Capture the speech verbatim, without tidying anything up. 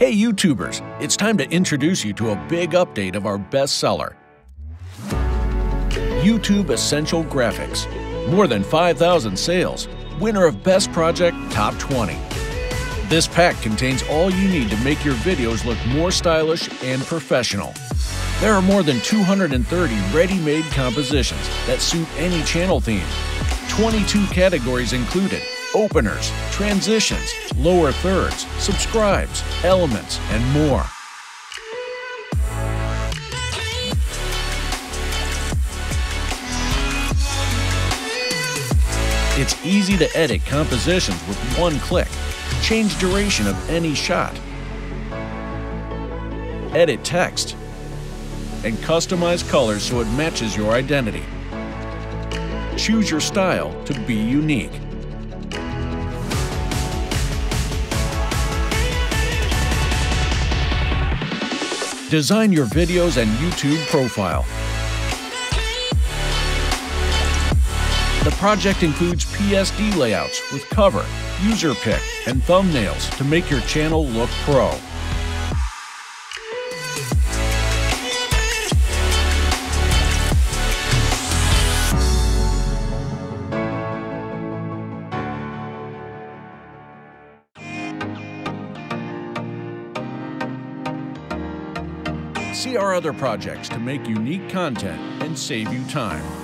Hey YouTubers, it's time to introduce you to a big update of our bestseller, YouTube Essential Graphics. More than five thousand sales, winner of Best Project Top twenty. This pack contains all you need to make your videos look more stylish and professional. There are more than two hundred thirty ready-made compositions that suit any channel theme. twenty-two categories included: openers, transitions, lower thirds, subscribes, elements, and more. It's easy to edit compositions with one click. Change duration of any shot, edit text, and customize colors so it matches your identity. Choose your style to be unique. Design your videos and YouTube profile. The project includes P S D layouts with cover, user pick, and thumbnails to make your channel look pro. See our other projects to make unique content and save you time.